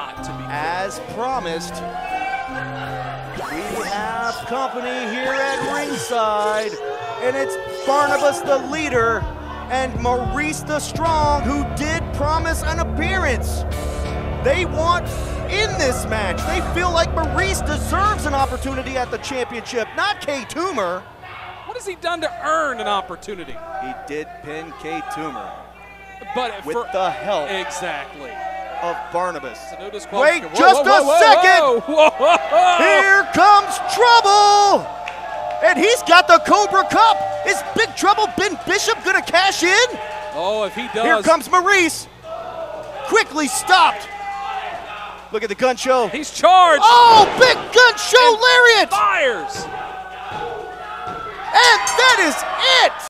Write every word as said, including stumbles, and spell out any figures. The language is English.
lot to be clear. As promised, we have company here at ringside, and it's Barnabas the Leader and Maurice the Strong, who did promise an appearance. They want in this match. They feel like Maurice deserves an opportunity at the championship, not K Toomer. What has he done to earn an opportunity? He did pin K Toomer. But with for, the help exactly of Barnabas. Wait, whoa, just whoa, whoa, a second! Whoa, whoa, whoa. Here comes Trouble! And he's got the Cobra Cup! Is Big Trouble Ben Bishop gonna cash in? Oh, if he does. Here comes Maurice. Quickly stopped. Look at the gun show. He's charged. Oh, big gun show and lariat! Fires! And that is it!